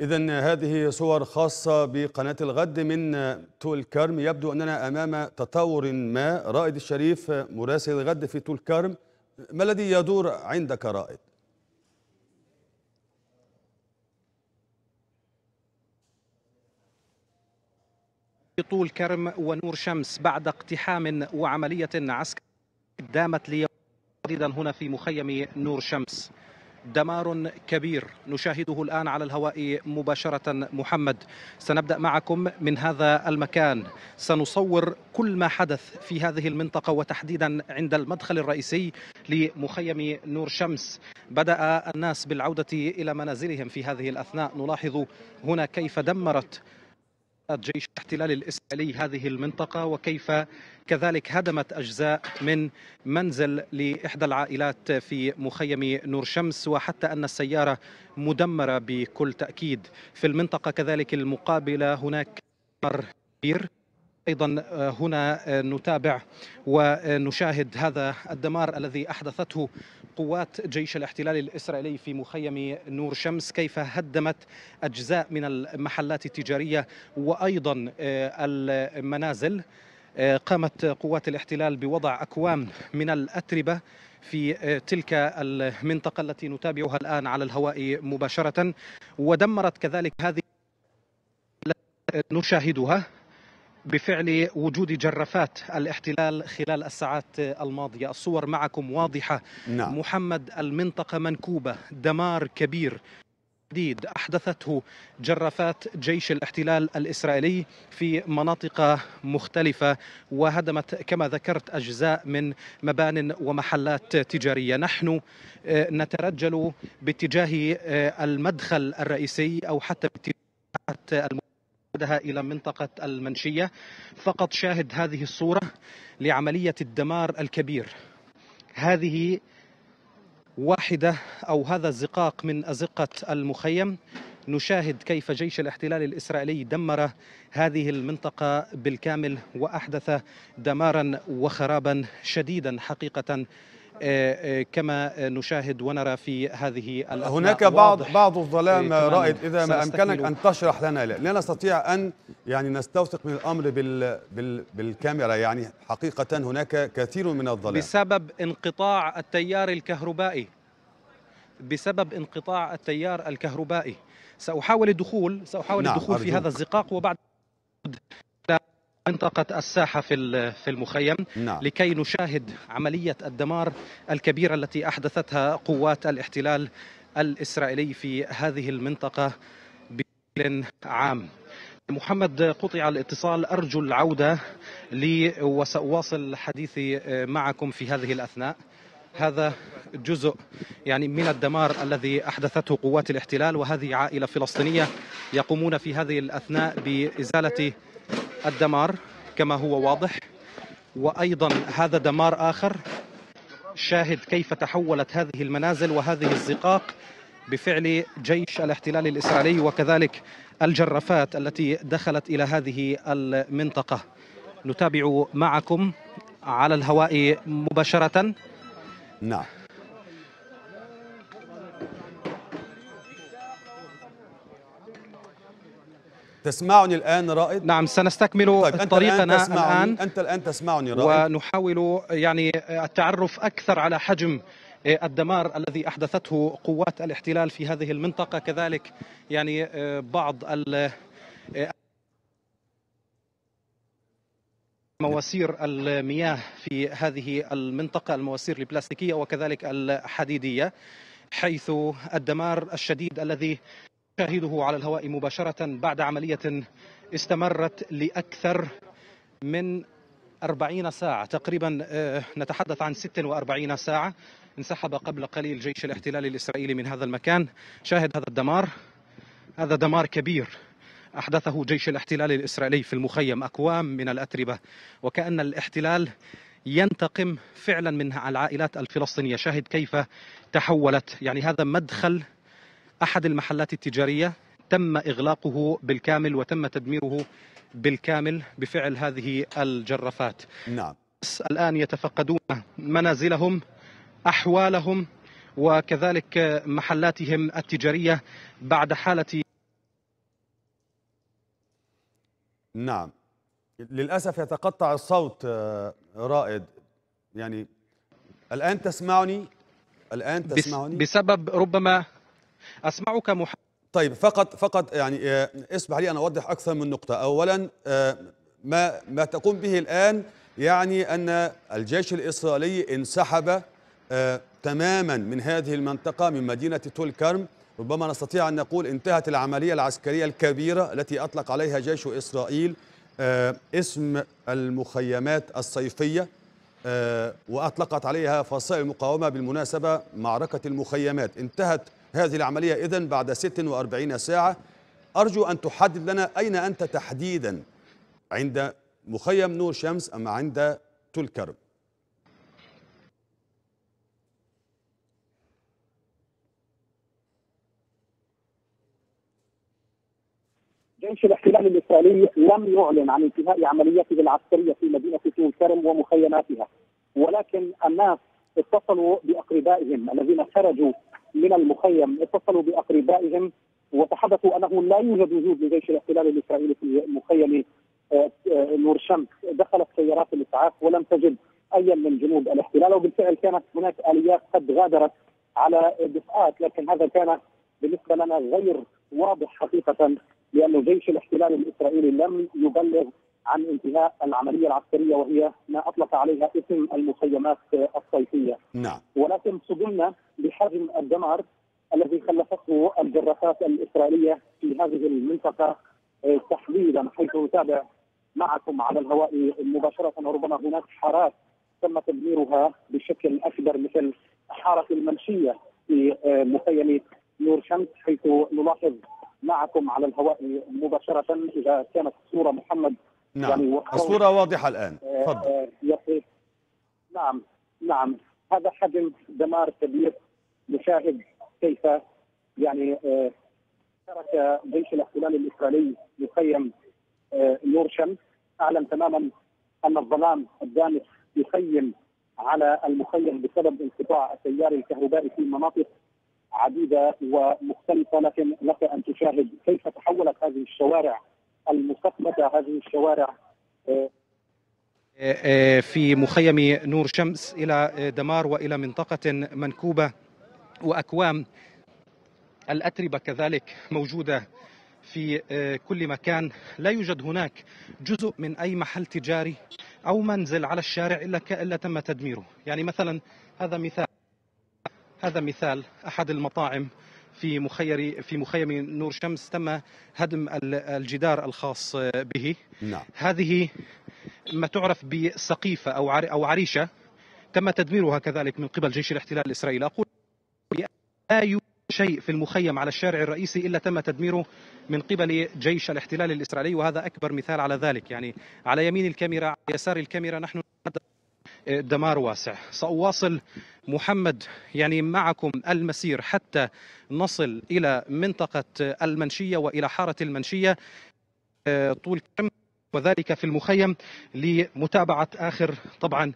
إذن هذه صور خاصة بقناة الغد من طولكرم. يبدو أننا أمام تطور ما. رائد الشريف مراسل الغد في طولكرم، ما الذي يدور عندك رائد؟ طولكرم ونور شمس بعد اقتحام وعملية عسكرية دامت ليوم عديدا هنا في مخيم نور شمس. دمار كبير نشاهده الآن على الهواء مباشرة. محمد، سنبدأ معكم من هذا المكان، سنصور كل ما حدث في هذه المنطقة وتحديدا عند المدخل الرئيسي لمخيم نور شمس. بدأ الناس بالعودة إلى منازلهم في هذه الأثناء. نلاحظ هنا كيف دمرت جيش الاحتلال الإسرائيلي هذه المنطقة، وكيف كذلك هدمت أجزاء من منزل لإحدى العائلات في مخيم نور شمس، وحتى أن السيارة مدمرة بكل تأكيد. في المنطقة كذلك المقابلة هناك دمار كبير أيضا. هنا نتابع ونشاهد هذا الدمار الذي أحدثته قوات جيش الاحتلال الإسرائيلي في مخيم نور شمس، كيف هدمت أجزاء من المحلات التجارية وأيضا المنازل. قامت قوات الاحتلال بوضع أكوام من الأتربة في تلك المنطقة التي نتابعها الآن على الهواء مباشرة، ودمرت كذلك هذه التي نشاهدها بفعل وجود جرافات الاحتلال خلال الساعات الماضية. الصور معكم واضحة. نعم. محمد، المنطقة منكوبة، دمار كبير جديد أحدثته جرافات جيش الاحتلال الإسرائيلي في مناطق مختلفة، وهدمت كما ذكرت أجزاء من مبان ومحلات تجارية. نحن نترجل باتجاه المدخل الرئيسي أو حتى باتجاه إلى منطقة المنشية، فقط شاهد هذه الصورة لعملية الدمار الكبير. هذه واحدة أو هذا الزقاق من أزقة المخيم. نشاهد كيف جيش الاحتلال الإسرائيلي دمر هذه المنطقة بالكامل وأحدث دمارا وخرابا شديدا حقيقة كما نشاهد ونرى في هذه الأثناء. هناك بعض الظلام رائد، إذا ما أمكنك أن تشرح لنا، لا نستطيع أن نستوثق من الأمر بالكاميرا. حقيقة هناك كثير من الظلام بسبب انقطاع التيار الكهربائي. سأحاول الدخول في هذا الزقاق وبعد منطقة الساحة في المخيم. نعم. لكي نشاهد عملية الدمار الكبيرة التي أحدثتها قوات الاحتلال الإسرائيلي في هذه المنطقة بشكل عام. محمد، قطع الاتصال، أرجو العودة لي وسأواصل حديثي معكم في هذه الأثناء. هذا جزء من الدمار الذي أحدثته قوات الاحتلال، وهذه عائلة فلسطينية يقومون في هذه الأثناء بإزالة الدمار كما هو واضح. وأيضا هذا دمار آخر، شاهد كيف تحولت هذه المنازل وهذه الزقاق بفعل جيش الاحتلال الإسرائيلي، وكذلك الجرافات التي دخلت إلى هذه المنطقة. نتابع معكم على الهواء مباشرة. نعم. تسمعني الآن رائد؟ نعم، سنستكمل طريقنا الآن. أنت الآن تسمعني رائد؟ ونحاول التعرف أكثر على حجم الدمار الذي أحدثته قوات الاحتلال في هذه المنطقة، كذلك بعض مواسير المياه في هذه المنطقة، المواسير البلاستيكية وكذلك الحديدية، حيث الدمار الشديد الذي نشاهده على الهواء مباشرة بعد عملية استمرت لأكثر من 40 ساعة تقريبا. نتحدث عن 46 ساعة. انسحب قبل قليل جيش الاحتلال الإسرائيلي من هذا المكان. شاهد هذا الدمار، هذا دمار كبير أحدثه جيش الاحتلال الإسرائيلي في المخيم، أكوام من الأتربة، وكأن الاحتلال ينتقم فعلا من العائلات الفلسطينية. شاهد كيف تحولت، هذا مدخل أحد المحلات التجارية تم إغلاقه بالكامل وتم تدميره بالكامل بفعل هذه الجرافات. نعم. الآن يتفقدون منازلهم، أحوالهم، وكذلك محلاتهم التجارية بعد حالة نعم للأسف يتقطع الصوت رائد. يعني الآن تسمعني؟ الآن تسمعني؟ بسبب ربما أسمعك طيب فقط يعني اسمح لي أن أوضح أكثر من نقطة. أولا ما تقوم به الآن يعني أن الجيش الإسرائيلي انسحب تماما من هذه المنطقة من مدينة طولكرم. ربما نستطيع أن نقول انتهت العملية العسكرية الكبيرة التي أطلق عليها جيش إسرائيل اسم المخيمات الصيفية وأطلقت عليها فصائل المقاومة بالمناسبة معركة المخيمات. انتهت هذه العملية إذن بعد 46 ساعة. أرجو أن تحدد لنا أين أنت تحديدا، عند مخيم نور شمس أم عند طولكرم؟ جيش الاحتلال الإسرائيلي لم يعلن عن انتهاء عملياته العسكرية في مدينة طولكرم ومخيماتها، ولكن الناس اتصلوا بأقربائهم الذين خرجوا من المخيم، اتصلوا بأقربائهم وتحدثوا أنه لا يوجد وجود لجيش الاحتلال الإسرائيلي في مخيم نور شمس. دخلت سيارات الإسعاف ولم تجد أي من جنود الاحتلال، وبالفعل كانت هناك آليات قد غادرت على دفعات، لكن هذا كان بالنسبة لنا غير واضح حقيقة، لأن جيش الاحتلال الإسرائيلي لم يبلغ عن انتهاء العملية العسكرية وهي ما أطلق عليها اسم المخيمات الصيفية. نعم. ولكن صدمنا بحجم الدمار الذي خلفته الجرافات الإسرائيلية في هذه المنطقة تحديدا، حيث نتابع معكم على الهواء مباشرة. وربما هناك حارات تم تدميرها بشكل أكبر، مثل حارة المنشية في مخيم نور شمس، حيث نلاحظ معكم على الهواء مباشرة. إذا كانت الصورة محمد نعم يعني الصورة واضحة الآن. تفضل. نعم هذا حجم دمار كبير. نشاهد كيف يعني ترك جيش الاحتلال الإسرائيلي مخيم نور شمس. أعلم تماما أن الظلام الدامس يخيم على المخيم بسبب انقطاع التيار الكهربائي في مناطق عديدة ومختلفة، لكن لك أن تشاهد كيف تحولت هذه الشوارع المسقطة، هذه الشوارع في مخيم نور شمس إلى دمار وإلى منطقة منكوبة وأكوام الأتربة كذلك موجودة في كل مكان. لا يوجد هناك جزء من أي محل تجاري أو منزل على الشارع إلا تم تدميره. يعني مثلا هذا مثال أحد المطاعم في مخيم نور شمس تم هدم الجدار الخاص به. نعم. هذه ما تعرف بسقيفة أو عريشة تم تدميرها كذلك من قبل جيش الاحتلال الإسرائيلي. أقول لا يوجد شيء في المخيم على الشارع الرئيسي إلا تم تدميره من قبل جيش الاحتلال الإسرائيلي، وهذا أكبر مثال على ذلك. يعني على يمين الكاميرا على يسار الكاميرا نحن دمار واسع. سأواصل محمد يعني معكم المسير حتى نصل إلى منطقة المنشية وإلى حارة المنشية طولكرم وذلك في المخيم لمتابعة آخر طبعا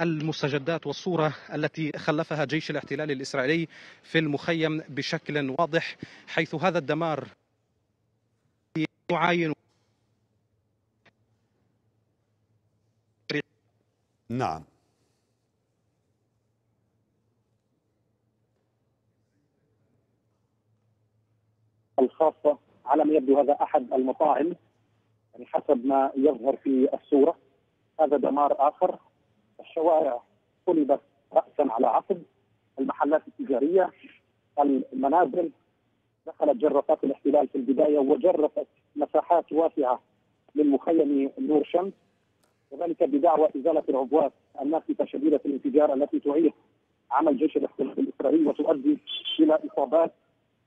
المستجدات والصورة التي خلفها جيش الاحتلال الإسرائيلي في المخيم بشكل واضح، حيث هذا الدمار يعاين. نعم الخاصة على ما يبدو هذا أحد المطاعم، يعني حسب ما يظهر في الصورة. هذا دمار آخر. الشوارع قلبت رأسا على عقب، المحلات التجارية، المنازل. دخلت جرافات الاحتلال في البداية وجرفت مساحات واسعة من مخيم نور شمس، وذلك بدعوى إزالة العبوات الناتجة شديدة الانفجار التي تعيق عمل جيش الاحتلال الإسرائيلي وتؤدي إلى إصابات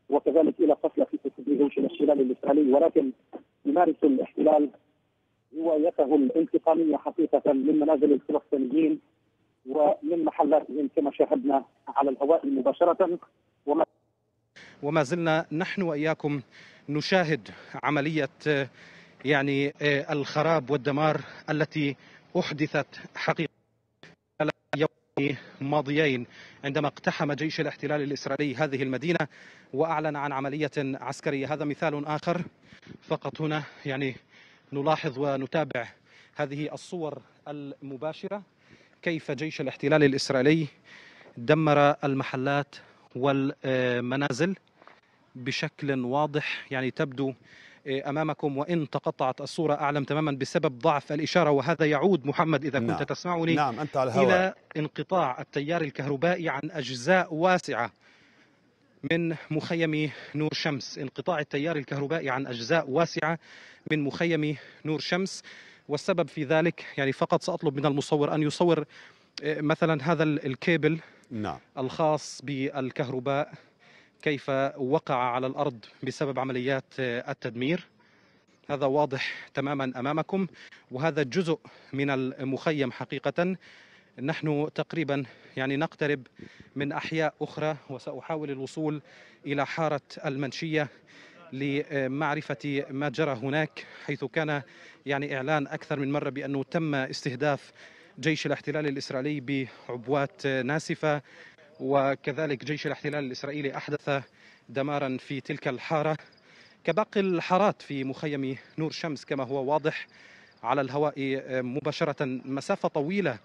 وكذلك إلى قتلى في قتل جيش الاحتلال الإسرائيلي. ولكن يمارس الاحتلال هوايته الانتقامية حقيقة من منازل الفلسطينيين ومن محلاتهم كما شاهدنا على الهواء مباشرة. وما زلنا نحن وإياكم نشاهد عملية يعني الخراب والدمار التي أحدثت حقيقة يومين ماضيين عندما اقتحم جيش الاحتلال الإسرائيلي هذه المدينة وأعلن عن عملية عسكرية. هذا مثال آخر فقط هنا يعني نلاحظ ونتابع هذه الصور المباشرة كيف جيش الاحتلال الإسرائيلي دمر المحلات والمنازل بشكل واضح. يعني تبدو أمامكم، وإن تقطعت الصورة أعلم تماما بسبب ضعف الإشارة، وهذا يعود محمد إذا كنت تسمعني أنت على الهواء. إلى انقطاع التيار الكهربائي عن أجزاء واسعة من مخيم نور شمس، انقطاع التيار الكهربائي عن أجزاء واسعة من مخيم نور شمس. والسبب في ذلك يعني فقط سأطلب من المصور أن يصور مثلا هذا الكيبل الخاص بالكهرباء كيف وقع على الأرض بسبب عمليات التدمير. هذا واضح تماما أمامكم، وهذا جزء من المخيم. حقيقة نحن تقريبا يعني نقترب من أحياء أخرى، وسأحاول الوصول إلى حارة المنشية لمعرفة ما جرى هناك، حيث كان يعني إعلان أكثر من مرة بأنه تم استهداف جيش الاحتلال الإسرائيلي بعبوات ناسفة، وكذلك جيش الاحتلال الإسرائيلي أحدث دمارا في تلك الحارة كباقي الحارات في مخيم نور شمس كما هو واضح على الهواء مباشرة. مسافة طويلة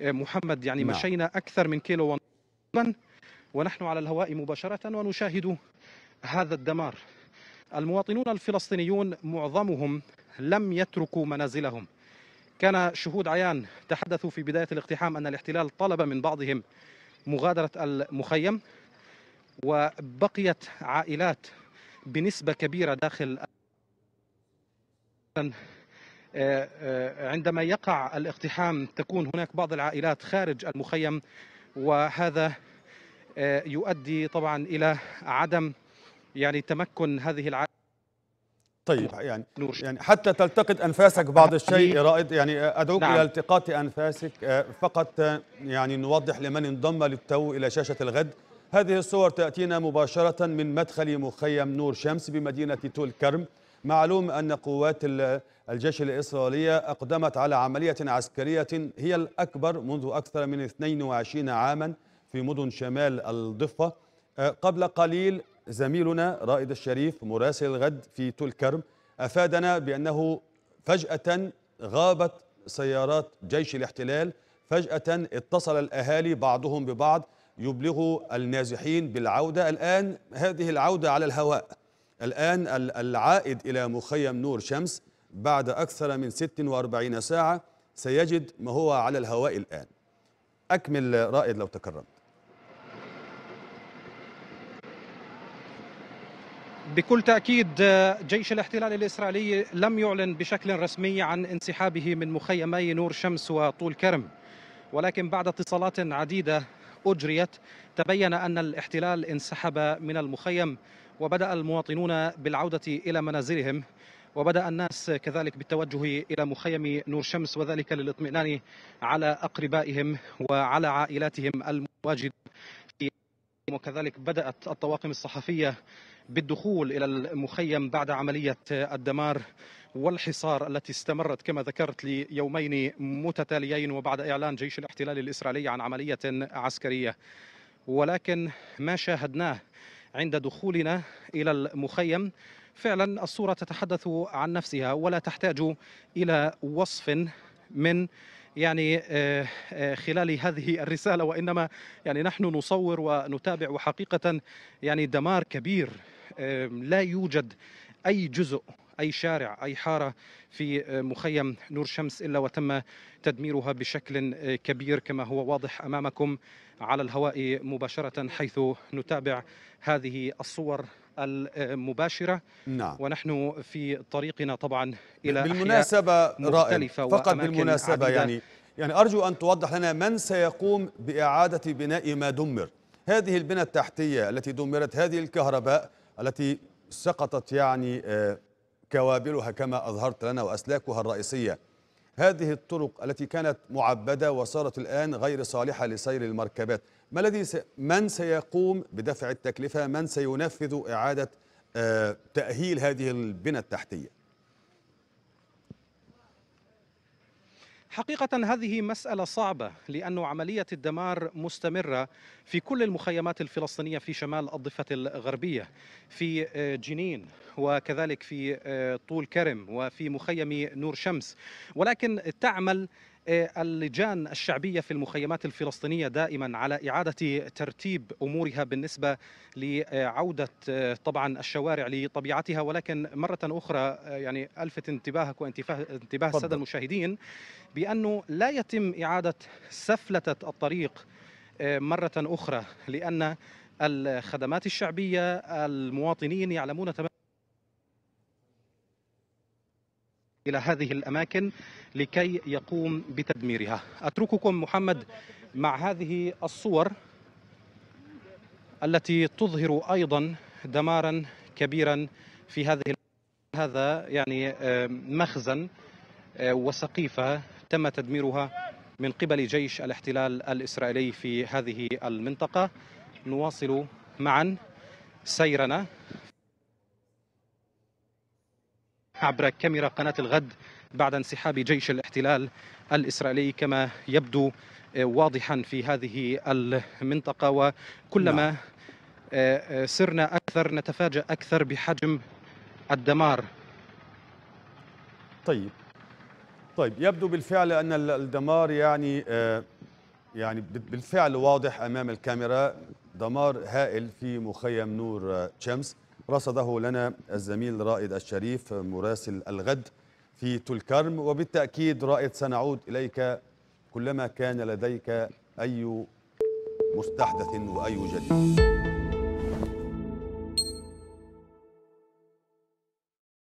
محمد، يعني مشينا أكثر من كيلو ونحن على الهواء مباشرة ونشاهد هذا الدمار. المواطنون الفلسطينيون معظمهم لم يتركوا منازلهم. كان شهود عيان تحدثوا في بداية الاقتحام أن الاحتلال طلب من بعضهم مغادرة المخيم، وبقيت عائلات بنسبة كبيرة داخل. عندما يقع الاقتحام تكون هناك بعض العائلات خارج المخيم، وهذا يؤدي طبعا إلى عدم يعني تمكن هذه العائلات. طيب يعني حتى تلتقط أنفاسك بعض الشيء رائد، يعني أدعوك إلى التقاط أنفاسك. فقط يعني نوضح لمن انضم للتو إلى شاشة الغد، هذه الصور تأتينا مباشرة من مدخل مخيم نور شمس بمدينة طولكرم. معلوم أن قوات الجيش الإسرائيلية أقدمت على عملية عسكرية هي الأكبر منذ أكثر من 22 عاما في مدن شمال الضفة. قبل قليل زميلنا رائد الشريف مراسل الغد في طولكرم أفادنا بأنه فجأة غابت سيارات جيش الاحتلال، فجأة اتصل الأهالي بعضهم ببعض يبلغوا النازحين بالعودة. الآن هذه العودة على الهواء، الآن العائد إلى مخيم نور شمس بعد أكثر من 46 ساعة سيجد ما هو على الهواء الآن. أكمل رائد لو تكرمت. بكل تأكيد جيش الاحتلال الإسرائيلي لم يعلن بشكل رسمي عن انسحابه من مخيمي نور شمس وطولكرم، ولكن بعد اتصالات عديدة أجريت تبين أن الاحتلال انسحب من المخيم، وبدأ المواطنون بالعودة إلى منازلهم، وبدأ الناس كذلك بالتوجه إلى مخيم نور شمس، وذلك للاطمئنان على أقربائهم وعلى عائلاتهم المواجدة. وكذلك بدأت الطواقم الصحفية بالدخول إلى المخيم بعد عملية الدمار والحصار التي استمرت كما ذكرت ليومين متتاليين، وبعد إعلان جيش الاحتلال الإسرائيلي عن عملية عسكرية. ولكن ما شاهدناه عند دخولنا إلى المخيم فعلا الصورة تتحدث عن نفسها، ولا تحتاج إلى وصف من يعني خلال هذه الرسالة، وإنما يعني نحن نصور ونتابع. وحقيقة يعني دمار كبير، لا يوجد أي جزء، أي شارع، أي حارة في مخيم نور شمس إلا وتم تدميرها بشكل كبير كما هو واضح أمامكم على الهواء مباشرة، حيث نتابع هذه الصور المباشرة. ونحن في طريقنا طبعا إلى بالمناسبة مختلفة فقط بالمناسبة عديدة. يعني أرجو أن توضح لنا من سيقوم بإعادة بناء ما دمر، هذه البنى التحتية التي دمرت، هذه الكهرباء التي سقطت يعني كوابلها كما أظهرت لنا وأسلاكها الرئيسية، هذه الطرق التي كانت معبدة وصارت الآن غير صالحة لسير المركبات، من سيقوم بدفع التكلفة؟ من سينفذ إعادة تأهيل هذه البنى التحتية؟ حقيقة هذه مسألة صعبة، لأن عملية الدمار مستمرة في كل المخيمات الفلسطينية في شمال الضفة الغربية، في جنين وكذلك في طولكرم وفي مخيم نور شمس، ولكن تعمل اللجان الشعبية في المخيمات الفلسطينية دائما على إعادة ترتيب أمورها بالنسبة لعودة طبعا الشوارع لطبيعتها. ولكن مرة أخرى يعني ألفت انتباهك وانتباه السادة المشاهدين بأنه لا يتم إعادة سفلتة الطريق مرة أخرى، لأن الخدمات الشعبية المواطنين يعلمون تماما إلى هذه الأماكن لكي يقوم بتدميرها. أترككم محمد مع هذه الصور التي تظهر أيضا دمارا كبيرا في هذا يعني مخزن وسقيفة تم تدميرها من قبل جيش الاحتلال الإسرائيلي في هذه المنطقة. نواصل معا سيرنا عبر كاميرا قناة الغد بعد انسحاب جيش الاحتلال الإسرائيلي كما يبدو واضحا في هذه المنطقة، وكلما سرنا أكثر نتفاجأ أكثر بحجم الدمار. طيب يبدو بالفعل أن الدمار يعني بالفعل واضح أمام الكاميرا، دمار هائل في مخيم نور شمس. رصده لنا الزميل رائد الشريف مراسل الغد في طولكرم، وبالتأكيد رائد سنعود إليك كلما كان لديك أي مستحدث وأي جديد.